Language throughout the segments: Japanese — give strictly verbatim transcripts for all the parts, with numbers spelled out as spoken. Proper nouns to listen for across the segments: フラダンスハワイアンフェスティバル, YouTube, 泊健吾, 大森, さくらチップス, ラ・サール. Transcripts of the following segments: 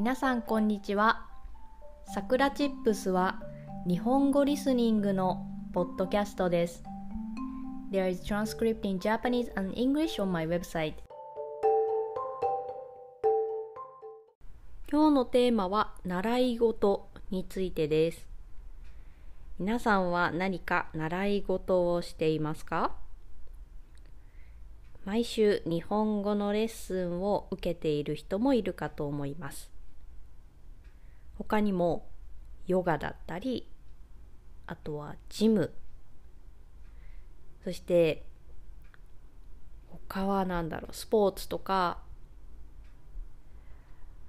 皆さんこんにちは。さくらチップスは日本語リスニングのポッドキャストです。 There is transcript in Japanese and English on my website。 今日のテーマは習い事についてです。皆さんは何か習い事をしていますか？毎週日本語のレッスンを受けている人もいるかと思います。他にもヨガだったり、あとはジム、そして他は何だろう、スポーツとか、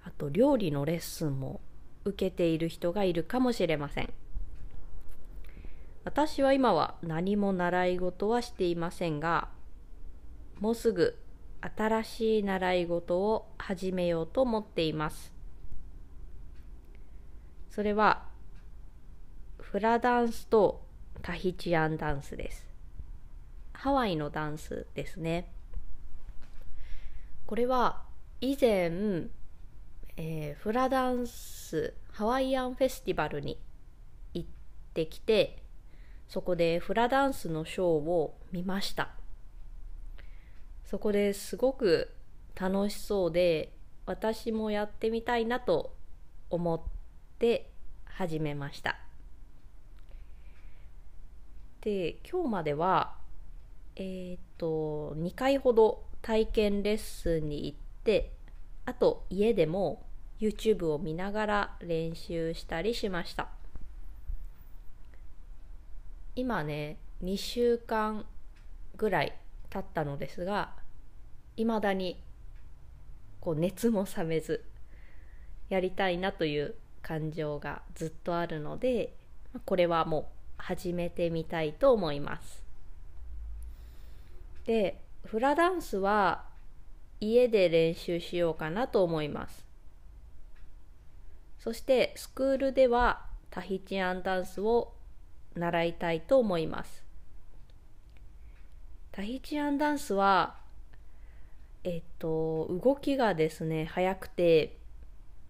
あと料理のレッスンも受けている人がいるかもしれません。私は今は何も習い事はしていませんが、もうすぐ新しい習い事を始めようと思っています。それはフラダンスとタヒチアンダンスです。ハワイのダンスですね。これは以前、えー、フラダンスハワイアンフェスティバルに行ってきて、そこでフラダンスのショーを見ました。そこですごく楽しそうで、私もやってみたいなと思って始めました。で、今日までは、えっと、にかいほど体験レッスンに行って、あと家でも YouTube を見ながら練習したりしました。今ね、にしゅうかんぐらい経ったのですが、いまだにこう熱も冷めず、やりたいなという感情がずっとあるので、これはもう始めてみたいと思います。で、フラダンスは家で練習しようかなと思います。そしてスクールではタヒチアンダンスを習いたいと思います。タヒチアンダンスは、えっと、動きがですね、速くて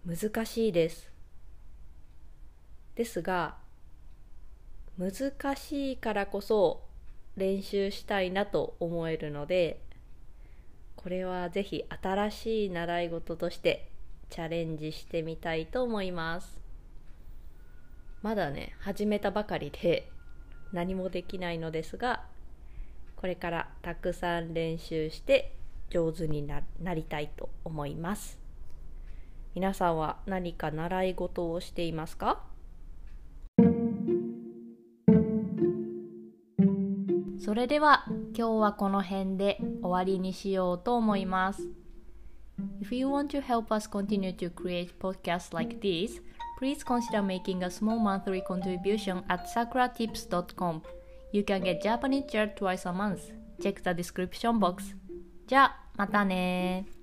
難しいです。ですが、難しいからこそ練習したいなと思えるので、これはぜひ新しい習い事としてチャレンジしてみたいと思います。まだね、始めたばかりで何もできないのですが、これからたくさん練習して上手に な, なりたいと思います。皆さんは何か習い事をしていますか？それでは今日はこの辺で終わりにしようと思います。If you want to help us continue to create podcasts like this, please consider making a small monthly contribution at sakura tips dot com.You can get Japanese chair twice a month. Check the description box. じゃあ、またねー。